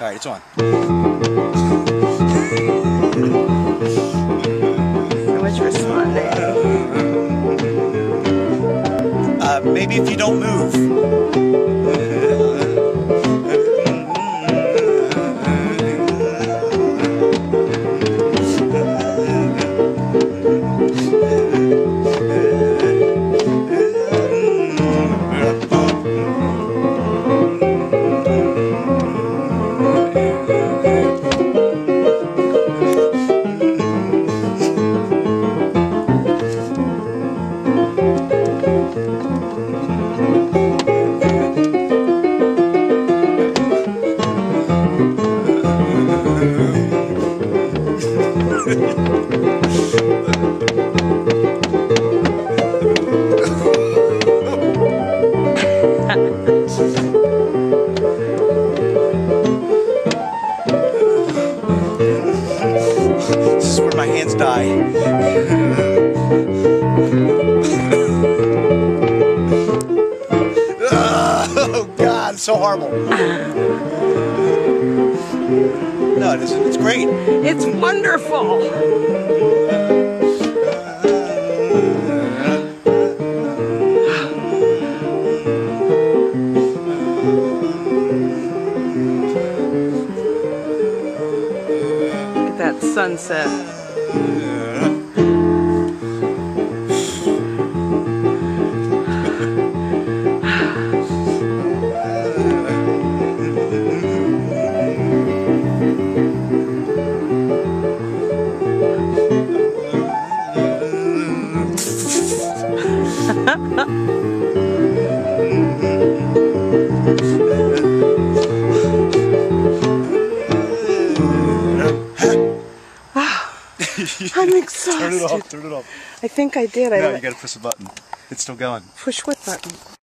All right, it's on. So much for Sunday. Maybe if you don't move. This is where my hands die. Oh God, it's so horrible. No, it isn't. It's great. It's wonderful. That sunset. I'm exhausted. Turn it off, turn it off. I think I did. No, you gotta push a button. It's still going. Push what button?